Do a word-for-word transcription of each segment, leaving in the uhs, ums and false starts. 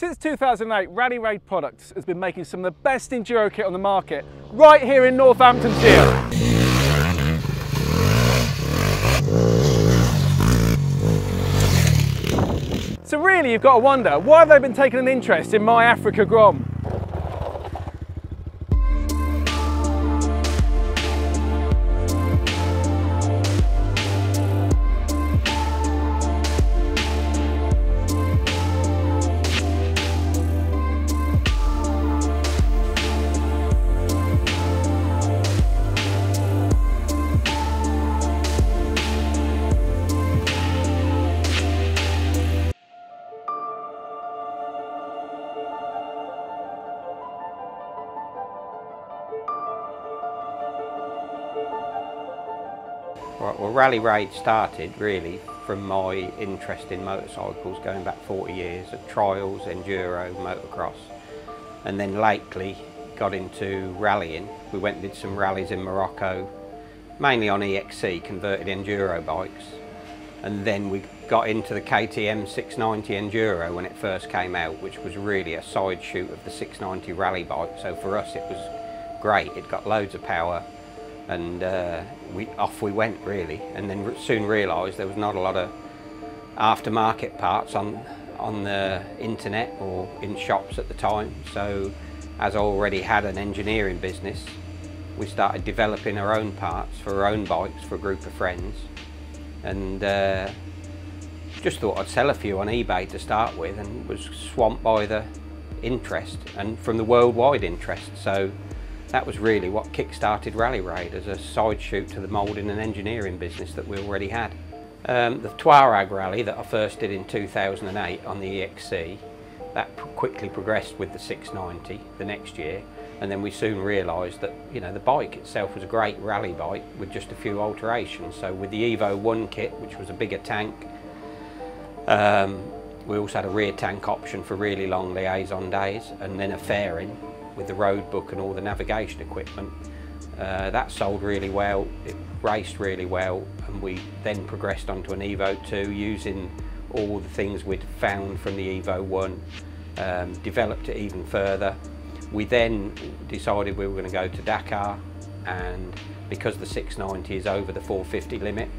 Since two thousand eight, Rally Raid Products has been making some of the best enduro kit on the market, right here in Northamptonshire. So really, you've got to wonder, why have they been taking an interest in my Africa Grom? Right, well, Rally Raid started really from my interest in motorcycles going back forty years of trials, enduro, motocross, and then lately got into rallying. We went and did some rallies in Morocco, mainly on E X C, converted enduro bikes, and then we got into the K T M six ninety enduro when it first came out, which was really a side shoot of the six ninety rally bike, so for us it was great. It got loads of power. And uh, we, off we went really, and then soon realised there was not a lot of aftermarket parts on, on the internet or in shops at the time. So as I already had an engineering business, we started developing our own parts for our own bikes for a group of friends. And uh, just thought I'd sell a few on eBay to start with, and was swamped by the interest and from the worldwide interest. So that was really what kick-started Rally Raid, as a side shoot to the moulding and engineering business that we already had. Um, the Tuareg Rally that I first did in two thousand eight on the E X C, that quickly progressed with the six ninety the next year, and then we soon realised that, you know, the bike itself was a great rally bike with just a few alterations. So with the Evo one kit, which was a bigger tank, um, we also had a rear tank option for really long liaison days, and then a fairing with the road book and all the navigation equipment. Uh, that sold really well, it raced really well, and we then progressed onto an Evo two using all the things we'd found from the Evo one, um, developed it even further. We then decided we were going to go to Dakar, and because the six ninety is over the four fifty limit,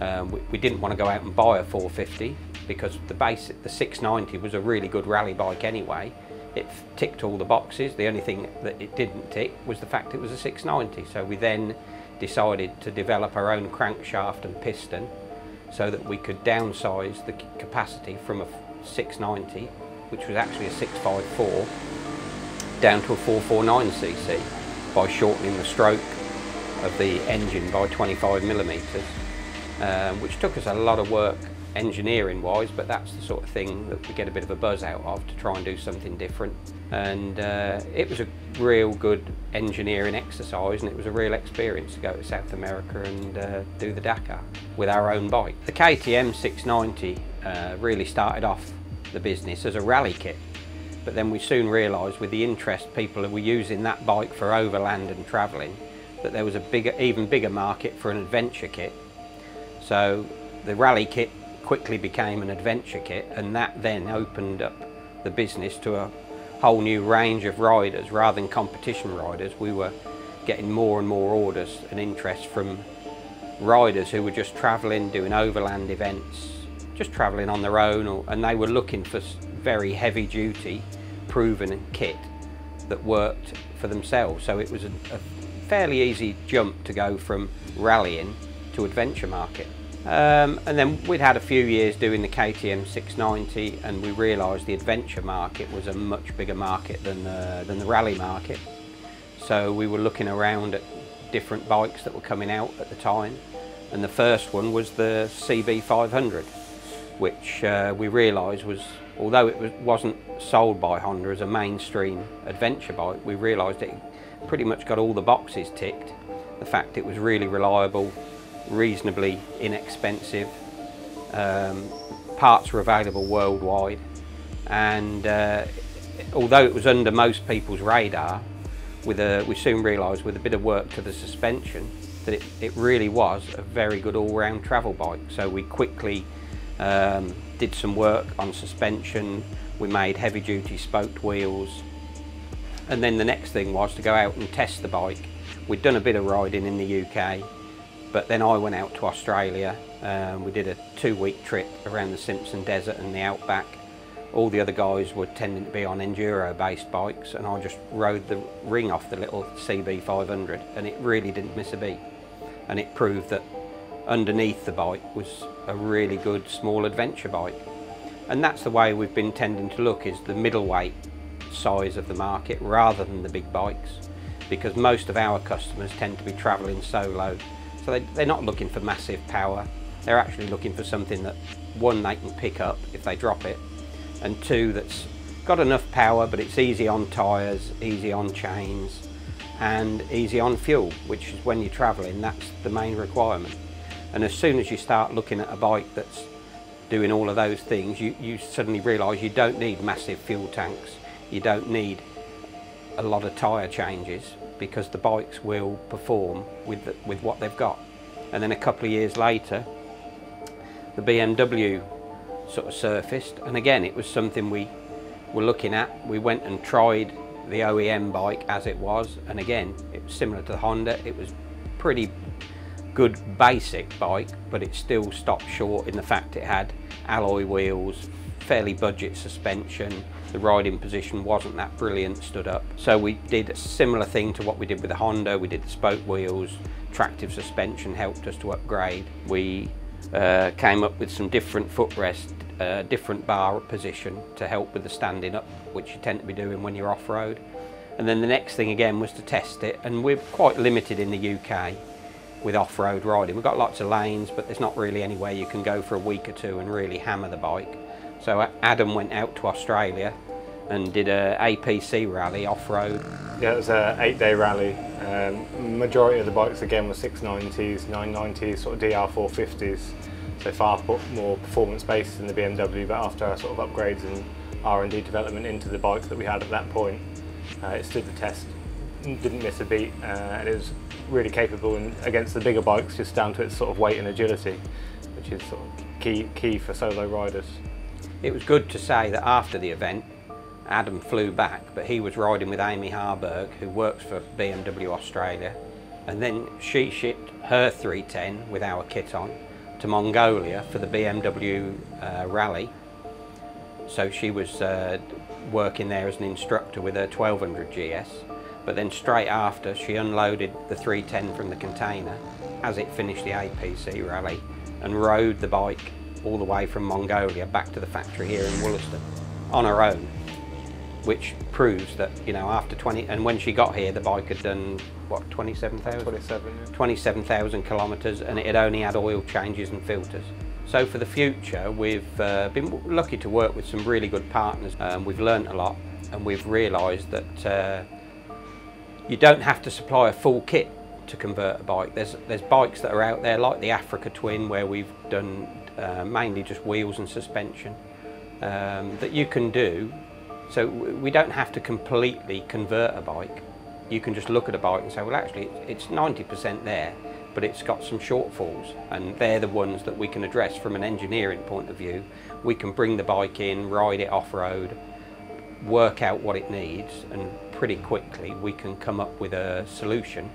um, we, we didn't want to go out and buy a four fifty because the basic, the six ninety was a really good rally bike anyway. It ticked all the boxes. The only thing that it didn't tick was the fact it was a six ninety. So we then decided to develop our own crankshaft and piston so that we could downsize the capacity from a six ninety, which was actually a six fifty-four, down to a four forty-nine c c by shortening the stroke of the engine by twenty-five millimeters, um, which took us a lot of work engineering wise, but that's the sort of thing that we get a bit of a buzz out of, to try and do something different. And uh, it was a real good engineering exercise, and it was a real experience to go to South America and uh, do the Dakar with our own bike. The K T M six ninety uh, really started off the business as a rally kit, but then we soon realised with the interest people who were using that bike for overland and travelling that there was a bigger, even bigger market for an adventure kit. So the rally kit quickly became an adventure kit, and that then opened up the business to a whole new range of riders. Rather than competition riders, we were getting more and more orders and interest from riders who were just travelling, doing overland events, just travelling on their own, or, and they were looking for very heavy duty, proven kit that worked for themselves. So it was a, a fairly easy jump to go from rallying to adventure market. Um, and then we'd had a few years doing the K T M six ninety, and we realised the adventure market was a much bigger market than the, than the rally market. So we were looking around at different bikes that were coming out at the time, and the first one was the C B five hundred, which uh, we realised was, although it was, wasn't sold by Honda as a mainstream adventure bike, we realised it pretty much got all the boxes ticked. The fact it was really reliable, reasonably inexpensive, um, parts were available worldwide, and uh, although it was under most people's radar, with a, we soon realised with a bit of work to the suspension that it, it really was a very good all-round travel bike. So we quickly um, did some work on suspension, We made heavy duty spoked wheels. And then the next thing was to go out and test the bike. We'd done a bit of riding in the U K, but then I went out to Australia. Um, we did a two week trip around the Simpson Desert and the Outback. All the other guys were tending to be on enduro based bikes, and I just rode the ring off the little C B five hundred, and it really didn't miss a beat. And it proved that underneath the bike was a really good small adventure bike. And that's the way we've been tending to look, is the middleweight size of the market rather than the big bikes, because most of our customers tend to be traveling solo, so they, they're not looking for massive power. They're actually looking for something that, one, they can pick up if they drop it, and two, that's got enough power but it's easy on tyres, easy on chains and easy on fuel, which is, when you're traveling, that's the main requirement. And as soon as you start looking at a bike that's doing all of those things, you, you suddenly realise you don't need massive fuel tanks, you don't need a lot of tyre changes, because the bikes will perform with, the, with what they've got. And then a couple of years later, the B M W sort of surfaced, and again it was something we were looking at. We went and tried the O E M bike as it was, and again it was similar to the Honda. It was pretty good basic bike, but it still stopped short in the fact it had alloy wheels, fairly budget suspension, the riding position wasn't that brilliant stood up. So we did a similar thing to what we did with the Honda. We did the spoke wheels, tractive suspension helped us to upgrade. We uh, came up with some different footrest, uh, different bar position to help with the standing up, which you tend to be doing when you're off-road. And then the next thing again was to test it, and we're quite limited in the U K with off-road riding. We've got lots of lanes, but there's not really anywhere you can go for a week or two and really hammer the bike. So Adam went out to Australia and did a A P C rally off-road. Yeah, it was an eight-day rally. Um, majority of the bikes again were six nineties, nine nineties, sort of D R four fifties. So far more performance-based than the B M W, but after our sort of upgrades and R and D development into the bike that we had at that point, uh, it stood the test. Didn't miss a beat, uh, and it was really capable and against the bigger bikes, just down to its sort of weight and agility, which is sort of key key for solo riders. It was good to say that after the event, Adam flew back, but he was riding with Amy Harberg, who works for B M W Australia, and then she shipped her three ten with our kit on to Mongolia for the B M W uh, rally. So she was uh, working there as an instructor with her twelve hundred G S. But then straight after, she unloaded the three ten from the container as it finished the A P C rally and rode the bike all the way from Mongolia back to the factory here in Wollaston on her own, which proves that, you know, after twenty, and when she got here the bike had done what, twenty-seven thousand? twenty-seven thousand kilometres, and it had only had oil changes and filters. So for the future, we've uh, been lucky to work with some really good partners. Um, we've learnt a lot, and we've realised that uh, you don't have to supply a full kit to convert a bike. There's, there's bikes that are out there like the Africa Twin, where we've done uh, mainly just wheels and suspension, um, that you can do. So we don't have to completely convert a bike. You can just look at a bike and say, well, actually it's ninety percent there, but it's got some shortfalls, and they're the ones that we can address from an engineering point of view. We can bring the bike in, ride it off-road, work out what it needs, and pretty quickly we can come up with a solution.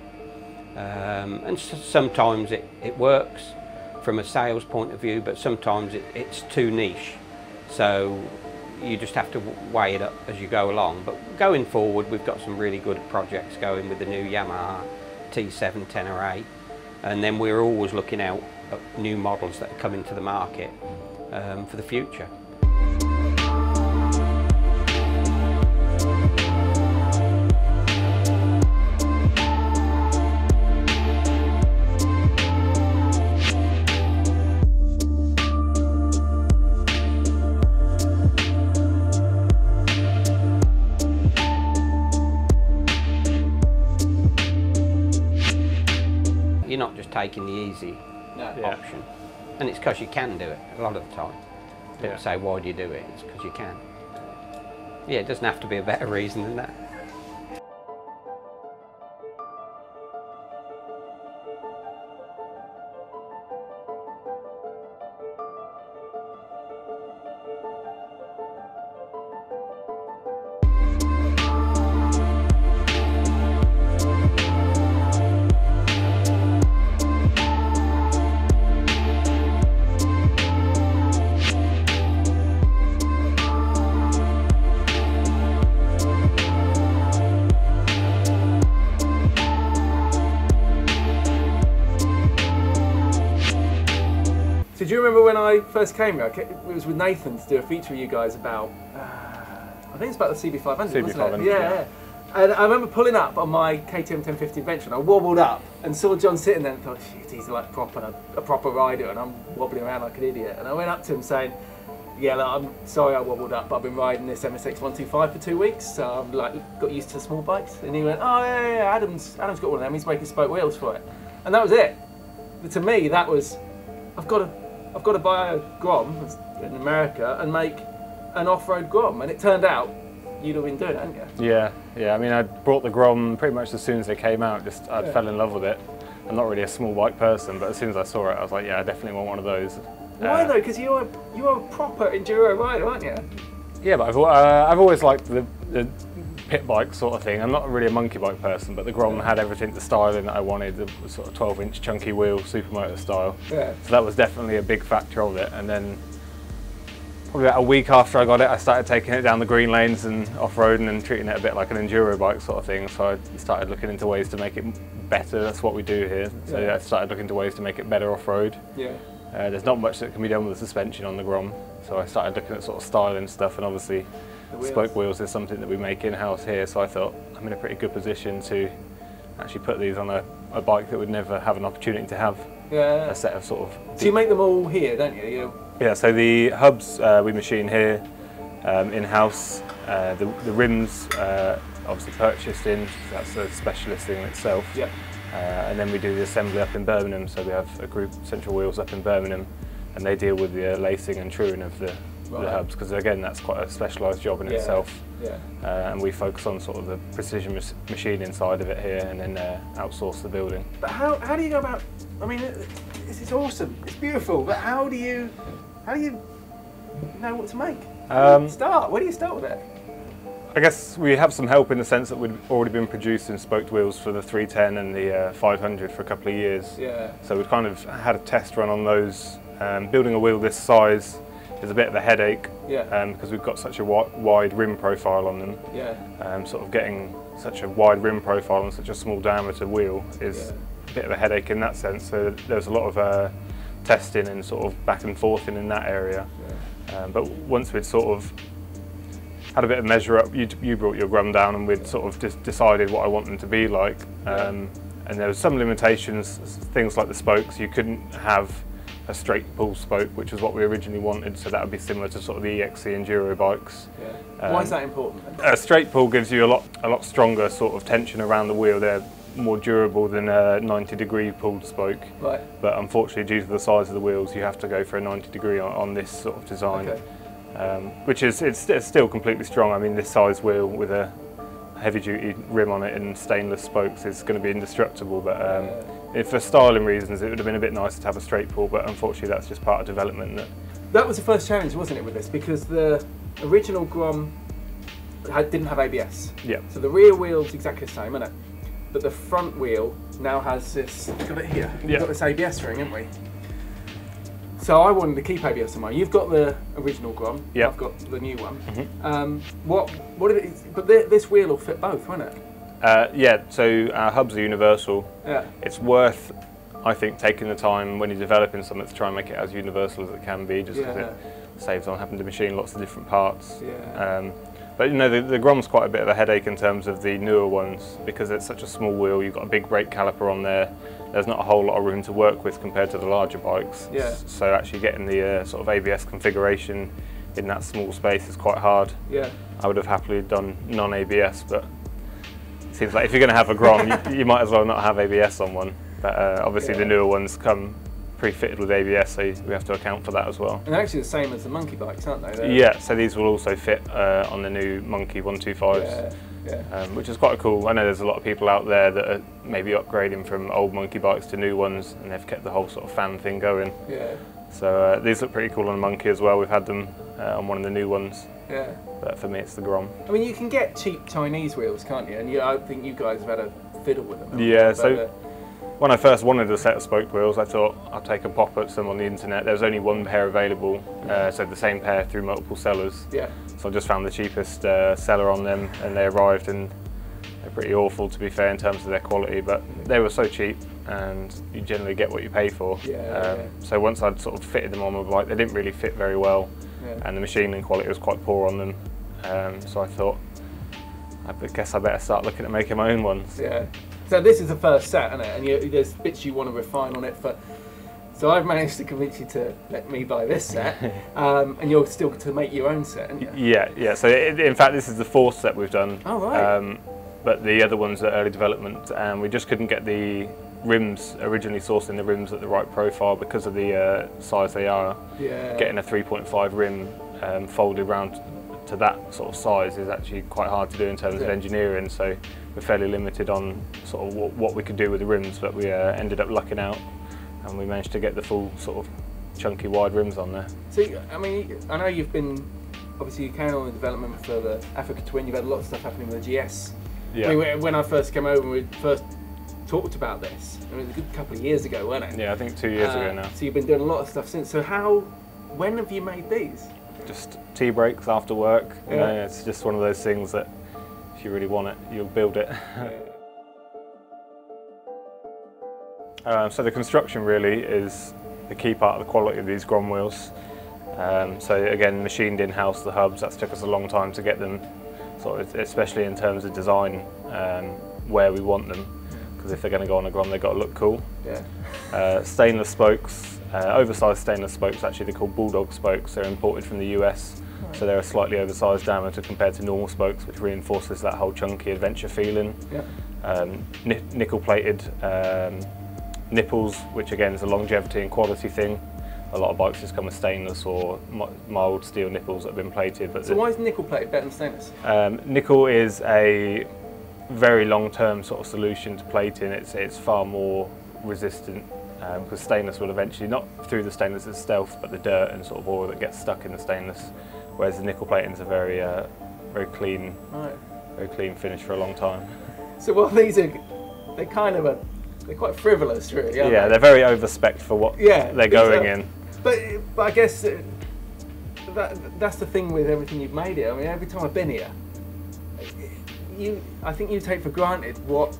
Um, and so sometimes it, it works from a sales point of view, but sometimes it, it's too niche. So you just have to weigh it up as you go along. But going forward, we've got some really good projects going with the new Yamaha T seven Tenere, and then we're always looking out at new models that are coming to the market um, for the future. You're not just taking the easy no. option, yeah. And it's because you can do it a lot of the time. People yeah. say, why do you do it? It's because you can. Yeah, it doesn't have to be a better reason than that. remember when I first came here, it was with Nathan to do a feature with you guys about, uh, I think it's about the C B five hundred, C B five hundred, wasn't it? Yeah, yeah. yeah. And I remember pulling up on my K T M ten fifty adventure, and I wobbled up and saw John sitting there and thought, shit, he's like proper, a proper rider, and I'm wobbling around like an idiot. And I went up to him saying, yeah, look, I'm sorry I wobbled up, but I've been riding this M S X one twenty-five for two weeks, so I've like, got used to small bikes. And he went, oh yeah, yeah, yeah, Adam's, Adam's got one of them, he's making spoke wheels for it. And that was it. But to me, that was, I've got to, I've got to buy a Grom in America and make an off-road Grom. And it turned out, you'd have been doing it, hadn't you? Yeah, yeah. I mean, I brought the Grom pretty much as soon as it came out. Just I yeah. fell in love with it. I'm not really a small bike person, but as soon as I saw it, I was like, yeah, I definitely want one of those. Why uh, though? Because you are you are a proper enduro rider, aren't you? Yeah, but I've uh, I've always liked the, the pit bike sort of thing. I'm not really a monkey bike person, but the Grom yeah. had everything, the styling that I wanted, the sort of twelve inch chunky wheel, supermoto style. Yeah. So that was definitely a big factor of it, and then. Probably about a week after I got it, I started taking it down the green lanes and off-roading and treating it a bit like an enduro bike sort of thing. So I started looking into ways to make it better. That's what we do here. So yeah. I started looking into ways to make it better off-road. Yeah. Uh, there's not much that can be done with the suspension on the Grom. So I started looking at sort of styling stuff, and obviously wheels. spoke wheels is something that we make in-house here. So I thought I'm in a pretty good position to actually put these on a, a bike that would never have an opportunity to have yeah. a set of sort of... So you make them all here, don't you? You're Yeah, so the hubs uh, we machine here um, in-house, uh, the, the rims uh, obviously purchased in, so that's a specialist thing in itself. Yeah. Uh, and then we do the assembly up in Birmingham, so we have a group Central Wheels up in Birmingham, and they deal with the uh, lacing and truing of the, right. the hubs, because again that's quite a specialised job in yeah. itself. Yeah. Uh, and we focus on sort of the precision machine inside of it here, and then uh, outsource the building. But how, how do you go about, I mean, this is awesome, it's beautiful, but how do you, how do you know what to make? How um, do you start? Where do you start with it? I guess we have some help in the sense that we've already been producing spoked wheels for the three ten and the uh, five hundred for a couple of years. Yeah. So we've kind of had a test run on those. Um, building a wheel this size is a bit of a headache yeah. um, because we've got such a wi wide rim profile on them. Yeah. Um, sort of getting such a wide rim profile on such a small diameter wheel is yeah. a bit of a headache in that sense. So there's a lot of uh, testing and sort of back and forth in, in that area. Yeah. Um, but once we'd sort of had a bit of measure up, you, you brought your Grom down and we'd sort of just decided what I want them to be like. Um, yeah. And there was some limitations, things like the spokes. You couldn't have a straight pull spoke, which is what we originally wanted, so that would be similar to sort of the E X C enduro bikes. Yeah. Um, Why is that important? A straight pull gives you a lot, a lot stronger sort of tension around the wheel. They're more durable than a ninety degree pulled spoke, right. but unfortunately due to the size of the wheels you have to go for a ninety degree on, on this sort of design, okay. um, which is it's, it's still completely strong. I mean, this size wheel with a heavy duty rim on it and stainless spokes is going to be indestructible, but um, yeah. if for styling reasons it would have been a bit nicer to have a straight pull, but unfortunately that's just part of development. That, that was the first challenge, wasn't it, with this, because the original Grom didn't have A B S, yeah. so the rear wheel's exactly the same, isn't it? But the front wheel now has this, got it here, we've yeah. got this A B S ring, haven't we? So I wanted to keep A B S in mine. You've got the original Grom, yeah. I've got the new one. Mm-hmm. um, what, what did it, but th this wheel will fit both, won't it? Uh, yeah, so our hubs are universal. Yeah. It's worth, I think, taking the time when you're developing something to try and make it as universal as it can be, just because yeah. it saves on having to machine lots of different parts. Yeah. Um, But you know, the, the Grom's quite a bit of a headache in terms of the newer ones, because it's such a small wheel, you've got a big brake caliper on there, there's not a whole lot of room to work with compared to the larger bikes. Yeah. So actually getting the uh, sort of A B S configuration in that small space is quite hard. Yeah. I would have happily done non A B S, but it seems like if you're going to have a Grom, you, you might as well not have A B S on one. But uh, obviously yeah. the newer ones come pre-fitted with A B S, so we have to account for that as well. And actually the same as the Monkey bikes, aren't they? They're yeah, so these will also fit uh, on the new Monkey one twenty-fives, yeah, yeah. Um, which is quite cool. I know there's a lot of people out there that are maybe upgrading from old Monkey bikes to new ones, and they've kept the whole sort of fan thing going. Yeah. So uh, these look pretty cool on a Monkey as well. We've had them uh, on one of the new ones. Yeah. But for me, it's the Grom. I mean, you can get cheap Chinese wheels, can't you? And you, I think you guys have had a fiddle with them. Yeah, you? so. Uh, When I first wanted a set of spoke wheels, I thought I'll take a pop at some on the internet. There was only one pair available, uh, so the same pair through multiple sellers. Yeah. So I just found the cheapest uh, seller on them, and they arrived, and They're pretty awful, to be fair, in terms of their quality, but they were so cheap and you generally get what you pay for. Yeah, um, yeah. So once I'd sort of fitted them on my bike, they didn't really fit very well, yeah. and the machining quality was quite poor on them. Um, so I thought, I guess I better start looking at making my own ones. Yeah. So this is the first set, isn't it? And you, there's bits you want to refine on it for. So I've managed to convince you to let me buy this set, um, and you're still to make your own set, aren't you? Yeah, yeah. So it, in fact, this is the fourth set we've done. Oh, right. Um, but the other ones are early development, and we just couldn't get the rims, originally sourcing the rims at the right profile because of the uh, size they are. Yeah. Getting a three point five rim um, folded round to that sort of size is actually quite hard to do in terms yeah. of engineering, so we're fairly limited on sort of what, what we could do with the rims, but we uh, ended up lucking out and we managed to get the full sort of chunky wide rims on there. So, I mean, I know you've been, obviously you came on the development for the Africa Twin, you've had a lot of stuff happening with the G S. Yeah. I mean, when I first came over and we first talked about this, I mean, it was a good couple of years ago, weren't it? Yeah, I think two years uh, ago now. So you've been doing a lot of stuff since. So how, when have you made these? Just tea breaks after work. Yeah. You know, it's just one of those things that if you really want it, you'll build it. Um, so the construction really is the key part of the quality of these Grom wheels. Um, so again, machined in-house, the hubs, that's took us a long time to get them, sort of, especially in terms of design, um, where we want them, because if they're going to go on a Grom, they've got to look cool. Yeah. Uh, stainless spokes, uh, oversized stainless spokes, actually they're called Bulldog spokes, they're imported from the U S, right. so they're a slightly oversized diameter compared to normal spokes, which reinforces that whole chunky adventure feeling. Yeah. Um, ni nickel-plated um, nipples, which again is a longevity and quality thing. A lot of bikes just come with stainless or mild steel nipples that have been plated. But so why is nickel plated better than stainless? Um, nickel is a very long-term sort of solution to plating. It's, it's far more resistant um, because stainless will eventually, not through the stainless itself, but the dirt and sort of oil that gets stuck in the stainless, whereas the nickel plating is a very, uh, very clean, right. very clean finish for a long time. So while these are, they're kind of a They're quite frivolous, really, aren't Yeah, they? They're very over-spec'd for what yeah, they're going are, in. But, but I guess uh, that, that's the thing with everything you've made here. I mean, every time I've been here, you, I think you take for granted what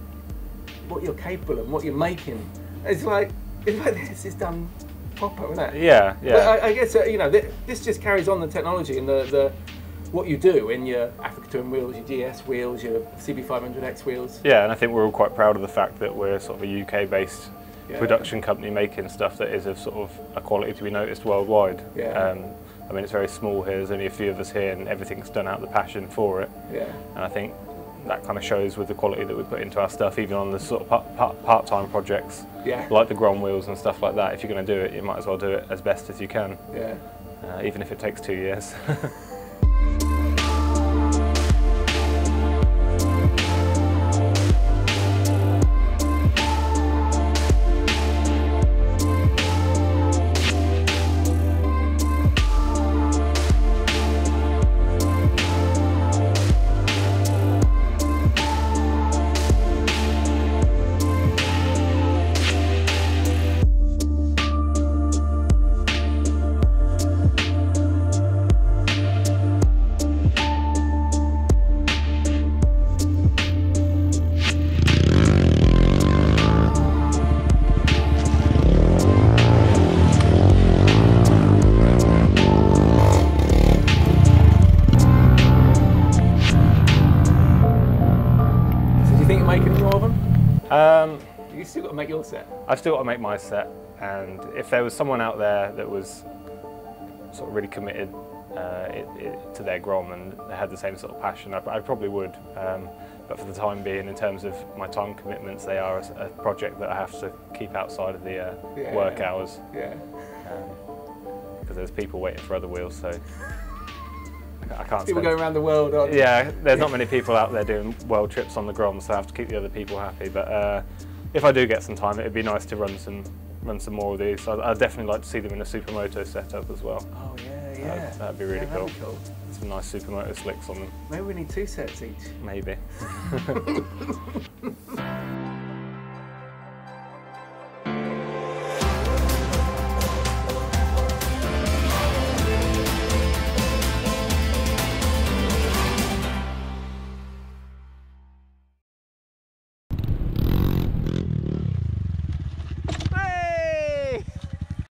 what you're capable of, what you're making. It's like, it's like this is done proper, isn't it? Yeah, yeah. But I, I guess, uh, you know, th this just carries on the technology and the, the what you do in your Africa Twin wheels, your G S wheels, your C B five hundred X wheels. Yeah, and I think we're all quite proud of the fact that we're sort of a U K-based yeah. production company making stuff that is of sort of a quality to be noticed worldwide. Yeah. Um, I mean, it's very small here, there's only a few of us here and everything's done out of the passion for it. Yeah. And I think that kind of shows with the quality that we put into our stuff, even on the sort of part-time projects, yeah. like the Grom wheels and stuff like that. If you're going to do it, you might as well do it as best as you can. Yeah. Uh, even if it takes two years. Make your set? I've still got to make my set, and if there was someone out there that was sort of really committed uh, it, it, to their Grom and they had the same sort of passion, I, I probably would, um, but for the time being, in terms of my time commitments, they are a, a project that I have to keep outside of the uh, yeah, work yeah. hours. Yeah. Because um, there's people waiting for other wheels, so I can't People spend... going around the world, aren't Yeah, there's not many people out there doing world trips on the Grom, so I have to keep the other people happy, but uh, if I do get some time, it'd be nice to run some run some more of these. So I'd, I'd definitely like to see them in a supermoto setup as well. Oh yeah, yeah. That'd, that'd be really yeah, cool. That'd be cool. Some nice supermoto slicks on them. Maybe we need two sets each. Maybe.